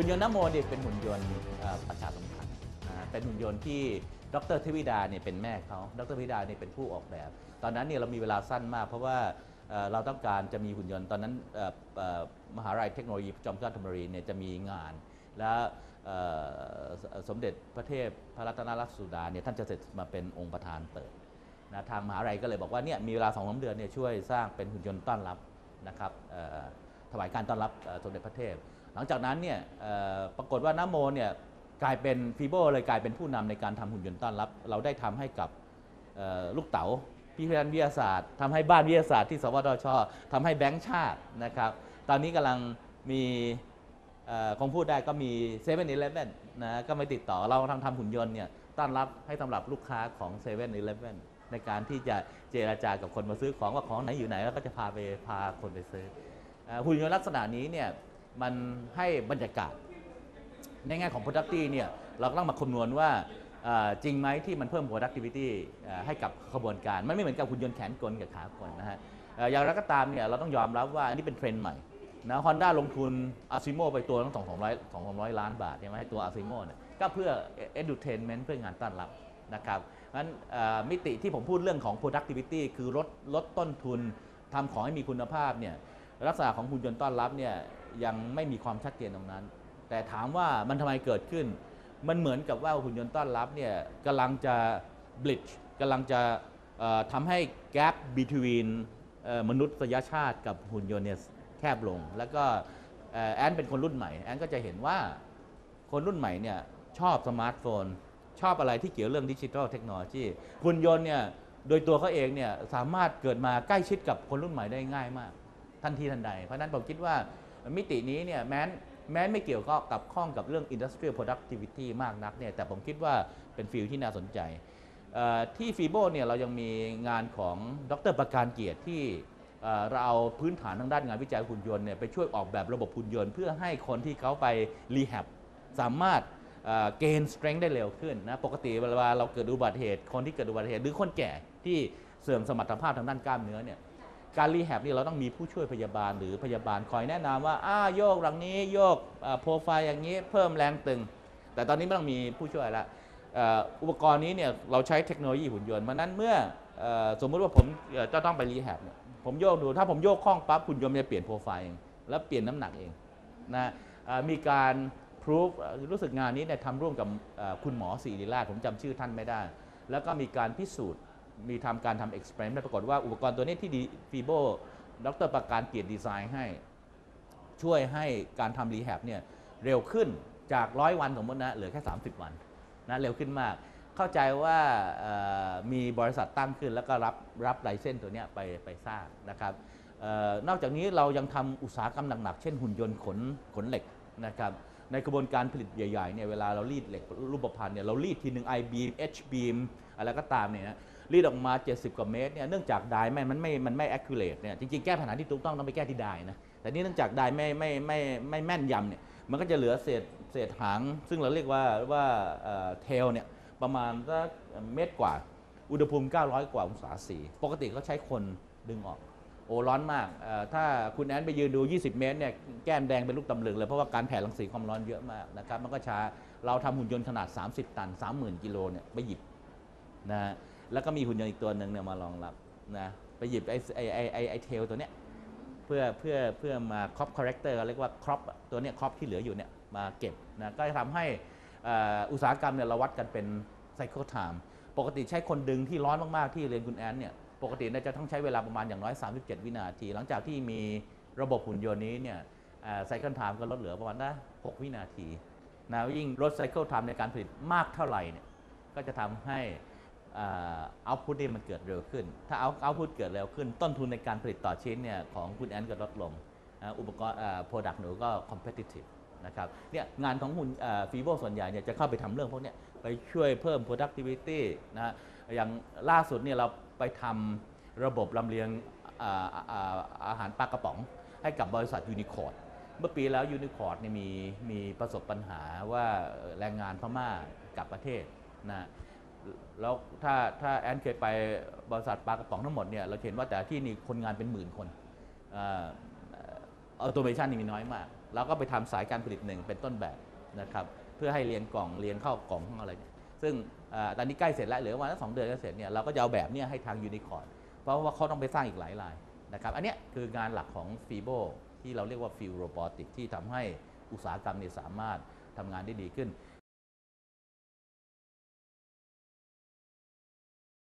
หุ่นยนต์นโมเนี่ยเป็นหุ่นยนต์ประชาสัมพันธ์เป็นหุ่นยนต์ที่ดร.เทวิดาเนี่ยเป็นแม่เขาดร.เทวิดาเนี่ยเป็นผู้ออกแบบตอนนั้นเนี่ยเรามีเวลาสั้นมากเพราะว่าเราต้องการจะมีหุ่นยนต์ตอนนั้นมหาวิทยาลัยเทคโนโลยีจอมเกล้าธนบุรีเนี่ยจะมีงานและสมเด็จพระเทพพระรัตนราชสุดาเนี่ยท่านจะเสร็จมาเป็นองค์ประธานเปิดนะทางมหาวิทยาลัยก็เลยบอกว่าเนี่ยมีเวลา 2-3 เดือนเนี่ยช่วยสร้างเป็นหุ่นยนต์ต้อนรับนะครับถวายการต้อนรับสมเด็จพระเทพหลังจากนั้นเนี่ยปรากฏว่านโมเนี่ยกลายเป็นฟีโบเลยกลายเป็นผู้นำในการทำหุ่นยนต์ต้อนรับเราได้ทำให้กับลูกเต๋าพิพิธภัณฑ์วิทยาศาสตร์ทำให้บ้านวิทยาศาสตร์ที่สวทช.ทำให้แบงค์ชาตินะครับตอนนี้กำลังมีคงพูดได้ก็มี7-Elevenนะก็มาติดต่อเราทำหุ่นยนต์เนี่ยต้อนรับให้สำหรับลูกค้าของ7-Elevenในการที่จะเจรจากับคนมาซื้อของว่าของไหนอยู่ไหนแล้วก็จะพาคนไปซื้อหุ่นยนต์ลักษณะนี้เนี่ยมันให้บรรยากาศในแง่ของ productivity เนี่ยเราต้องมาคำนวณว่าจริงไหมที่มันเพิ่ม productivity ให้กับขบวนการมันไม่เหมือนกับหุ่นยนต์แขนกลกับขากลนะฮะอย่างไรก็ตามเนี่ยเราต้องยอมรับว่าอันนี้เป็นเทรนด์ใหม่นะฮอนด้าลงทุนอาซิโมไปตัวตั้ง200-300 ล้านบาทใช่ไหมให้ตัวอาซิโมเนี่ยก็เพื่อ entertainment เพื่องานต้อนรับนะครับงั้นมิติที่ผมพูดเรื่องของ productivity คือลดต้นทุนทำของให้มีคุณภาพเนี่ยลักษณะของหุ่นยนต์ต้อนรับเนี่ยยังไม่มีความชัดเจนตรงนั้นแต่ถามว่ามันทำไมเกิดขึ้นมันเหมือนกับว่าหุ่นยนต์ต้อนรับเนี่ยกำลังจะ bridge กำลังจะทำให้ gap between มนุษยชาติกับหุ่นยนต์เนี่ยแคบลงแล้วก็แอนเป็นคนรุ่นใหม่แอนก็จะเห็นว่าคนรุ่นใหม่เนี่ยชอบสมาร์ทโฟนชอบอะไรที่เกี่ยวเรื่องดิจิทัลเทคโนโลยีหุ่นยนต์เนี่ยโดยตัวเขาเองเนี่ยสามารถเกิดมาใกล้ชิดกับคนรุ่นใหม่ได้ง่ายมากทันทีทันใดเพราะนั้นผมคิดว่ามิตินี้เนี่ยแม้ไม่เกี่ยวกับข้องกับเรื่อง industrial productivity มากนักเนี่ยแต่ผมคิดว่าเป็นฟิลที่น่าสนใจที่ฟีโบเนี่ยเรายังมีงานของดร.ประการเกียรติที่เราเอาพื้นฐานทางด้านงานวิจัยหุ่นยนต์เนี่ยไปช่วยออกแบบระบบหุ่นยนต์เพื่อให้คนที่เขาไปรีแฮบสามารถเกณฑ์สเตรนท์ได้เร็วขึ้นนะปกติเวลาเราเกิดอุบัติเหตุคนที่เกิดอุบัติเหตุหรือคนแก่ที่เสื่อมสมรรถภาพทางด้านกล้ามเนื้อเนี่ยการรีแฮบนี่เราต้องมีผู้ช่วยพยาบาลหรือพยาบาลคอยแนะนำว่าโยกหลังนี้โยกโปรไฟล์อย่างนี้เพิ่มแรงตึงแต่ตอนนี้ไม่ต้องมีผู้ช่วยละอุปกรณ์นี้เนี่ยเราใช้เทคโนโลยีหุ่นยนต์มานั้นเมื่อสมมุติว่าผมจะต้องไปรีแฮบเนี่ยผมโยกดูถ้าผมโยกคล่องปั๊บหุ่นยนต์จะเปลี่ยนโปรไฟล์เองแล้วเปลี่ยนน้ำหนักเองนะมีการพรูฟรู้สึกงานนี้เนี่ยทำร่วมกับคุณหมอศิริราชผมจำชื่อท่านไม่ได้แล้วก็มีการพิสูจน์มีทำการทำเอ็กซ์เพรสปรากฏว่าอุปกรณ์ตัวนี้ที่ดีฟีโบดร.ประการเกียรติดีไซน์ให้ช่วยให้การทำรีแฮบเนี่ยเร็วขึ้นจาก100 วันสมมตินะเหลือแค่30 วันนะเร็วขึ้นมากเข้าใจว่ามีบริษัทตั้งขึ้นแล้วก็รับไลเซนส์ตัวนี้ไปสร้างนะครับนอกจากนี้เรายังทำอุตสาหกรรมหนักๆเช่นหุ่นยนต์ขนเหล็กนะครับในกระบวนการผลิตใหญ่ๆเนี่ยเวลาเรารีดเหล็กรูปพรรณเนี่ยเรารีดทีหนึ่ง I-beam H-beam อะไรก็ตามเนี่ยรีดออกมา70 กว่าเมตรเนี่ยเนื่องจากดายมันไม่ accurate เนี่ยจริงๆแก้ปัญหาที่ถูกต้องต้องไปแก้ที่ดายนะแต่นี่เนื่องจากดายไม่แม่นยำเนี่ยมันก็จะเหลือเศษหางซึ่งเราเรียกว่าเทลเนี่ยประมาณสักเมตรกว่าอุณหภูมิ900 กว่าองศาเซลเซียสปกติเขาใช้คนดึงออกโอ้ร้อนมากถ้าคุณแอนไปยืนดู20 เมตรเนี่ยแก้มแดงเป็นลูกตำลึงเลยเพราะว่าการแผ่รังสีความร้อนเยอะมากนะครับมันก็ช้าเราทำหุ่นยนต์ขนาด30 ตัน 30,000 กิโลเนี่ยไปหยิบนะแล้วก็มีหุ่นยนต์อีกตัวหนึ่งเนี่ยมารองรับนะไปหยิบไอเทลตัวเนี้ยเพื่อมาครอปคาแรคเตอร์เรียกว่าครอปตัวเนี้ยครอปที่เหลืออยู่เนี่ยมาเก็บนะก็จะทำให้อุตสาหกรรมเนี่ยเราวัดกันเป็นไซเคิลไทม์ปกติใช้คนดึงที่ร้อนมากๆที่เรียนคุณแอนเนี่ยปกติน่าจะต้องใช้เวลาประมาณอย่างน้อย37 วินาทีหลังจากที่มีระบบหุ่นยนต์นี้เนี่ยไซเคิลไทม์ก็ลดเหลือประมาณนะ6 วินาทีนะยิ่งลดไซเคิลไทม์ในการผลิตมากเท่าไหร่เนี่ยก็จะทำให้เอาท์พุตนี่มันเกิดเร็วขึ้นถ้าเอาท์พุตเกิดเร็วขึ้นต้นทุนในการผลิตต่อชิ้นเนี่ยของคุณแอนก็ลดลงอุปกรณ์โปรดักต์หนูก็คอมเพทิทีฟนะครับเนี่ยงานของหุ่นฟีโบส่วนใหญ่เนี่ยจะเข้าไปทำเรื่องพวกนี้ไปช่วยเพิ่ม productivity นะอย่างล่าสุดเนี่ยเราไปทำระบบลำเลียงอาหารปลากระป๋องให้กับบริษัทยูนิคอร์ดเมื่อปีแล้วยูนิคอร์ดเนี่ยมีประสบปัญหาว่าแรงงานพม่ากลับประเทศนะแล้วถ้าแอนเคยไปบริษัทปลากระป๋องทั้งหมดเนี่ยเราเห็นว่าแต่ที่นี่คนงานเป็น10,000 คนออโตเมชันนี่มีน้อยมาก เราก็ไปทำสายการผลิตหนึ่งเป็นต้นแบบนะครับเพื่อให้เรียงกล่องเรียงเข้ากล่องอะไรเนี่ยซึ่งตอนนี้ใกล้เสร็จแล้วเหลือวันละ2 เดือนก็เสร็จเนี่ยเราก็จะเอาแบบนี้ให้ทางยูนิคอร์นเพราะว่าเขาต้องไปสร้างอีกหลายรายนะครับอันนี้คืองานหลักของฟีโบที่เราเรียกว่าฟิลโรบอติกที่ทำให้อุตสาหกรรมเนี่ยสามารถทำงานได้ดีขึ้น